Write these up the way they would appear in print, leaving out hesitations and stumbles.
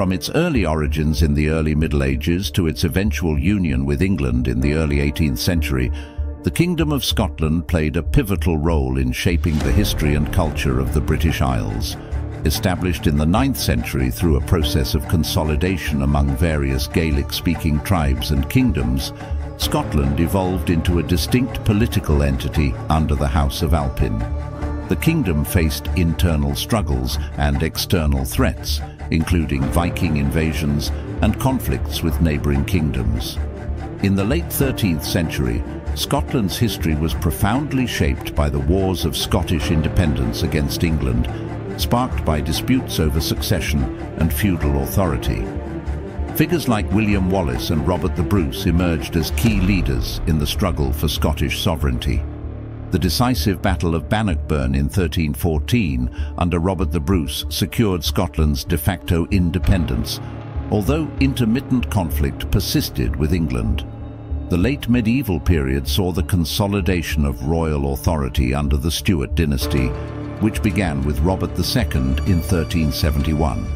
From its early origins in the early Middle Ages to its eventual union with England in the early 18th century, the Kingdom of Scotland played a pivotal role in shaping the history and culture of the British Isles. Established in the 9th century through a process of consolidation among various Gaelic-speaking tribes and kingdoms, Scotland evolved into a distinct political entity under the House of Alpin. The kingdom faced internal struggles and external threats, including Viking invasions and conflicts with neighbouring kingdoms. In the late 13th century, Scotland's history was profoundly shaped by the wars of Scottish independence against England, sparked by disputes over succession and feudal authority. Figures like William Wallace and Robert the Bruce emerged as key leaders in the struggle for Scottish sovereignty. The decisive Battle of Bannockburn in 1314 under Robert the Bruce secured Scotland's de facto independence, although intermittent conflict persisted with England. The late medieval period saw the consolidation of royal authority under the Stuart dynasty, which began with Robert II in 1371.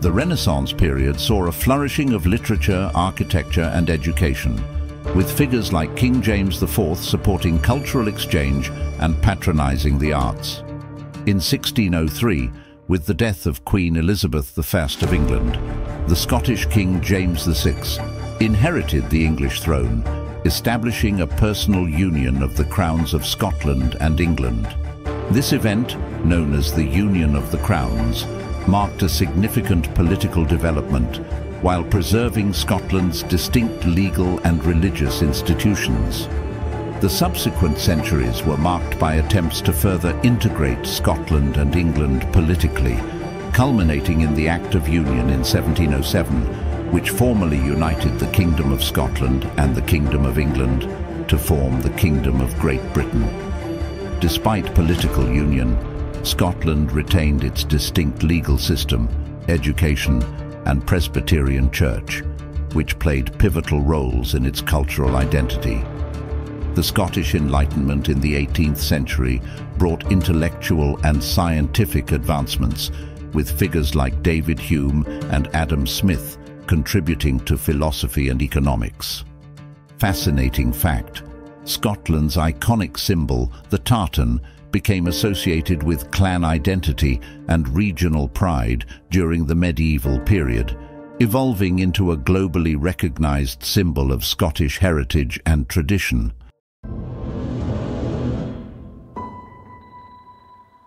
The Renaissance period saw a flourishing of literature, architecture and education, with figures like King James IV supporting cultural exchange and patronizing the arts. In 1603, with the death of Queen Elizabeth I of England, the Scottish King James VI inherited the English throne, establishing a personal union of the crowns of Scotland and England. This event, known as the Union of the Crowns, marked a significant political development while preserving Scotland's distinct legal and religious institutions. The subsequent centuries were marked by attempts to further integrate Scotland and England politically, culminating in the Act of Union in 1707, which formally united the Kingdom of Scotland and the Kingdom of England to form the Kingdom of Great Britain. Despite political union, Scotland retained its distinct legal system, education, and Presbyterian Church, which played pivotal roles in its cultural identity. The Scottish Enlightenment in the 18th century brought intellectual and scientific advancements, with figures like David Hume and Adam Smith contributing to philosophy and economics. Fascinating fact: Scotland's iconic symbol, the tartan, became associated with clan identity and regional pride during the medieval period, evolving into a globally recognized symbol of Scottish heritage and tradition.